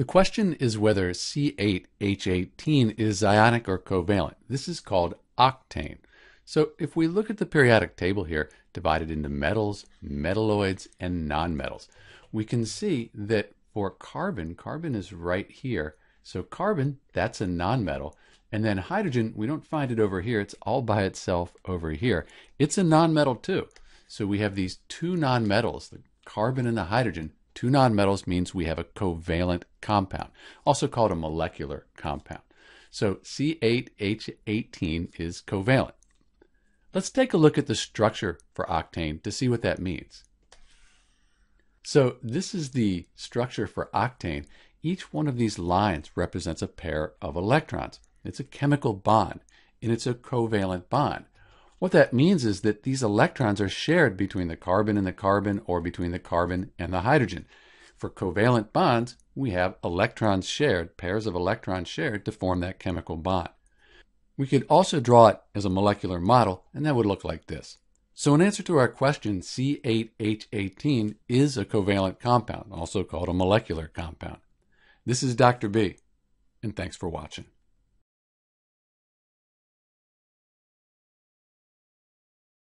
The question is whether C8H18 is ionic or covalent. This is called octane. So if we look at the periodic table here, divided into metals, metalloids, and nonmetals, we can see that for carbon, carbon is right here. So carbon, that's a nonmetal. And then hydrogen, we don't find it over here. It's all by itself over here. It's a nonmetal too. So we have these two nonmetals, the carbon and the hydrogen. Two nonmetals means we have a covalent compound, also called a molecular compound. So C8H18 is covalent. Let's take a look at the structure for octane to see what that means. So this is the structure for octane. Each one of these lines represents a pair of electrons. It's a chemical bond, and it's a covalent bond. What that means is that these electrons are shared between the carbon and the carbon, or between the carbon and the hydrogen. For covalent bonds, we have electrons shared, pairs of electrons shared to form that chemical bond. We could also draw it as a molecular model, and that would look like this. So in answer to our question, C8H18 is a covalent compound, also called a molecular compound. This is Dr. B, and thanks for watching.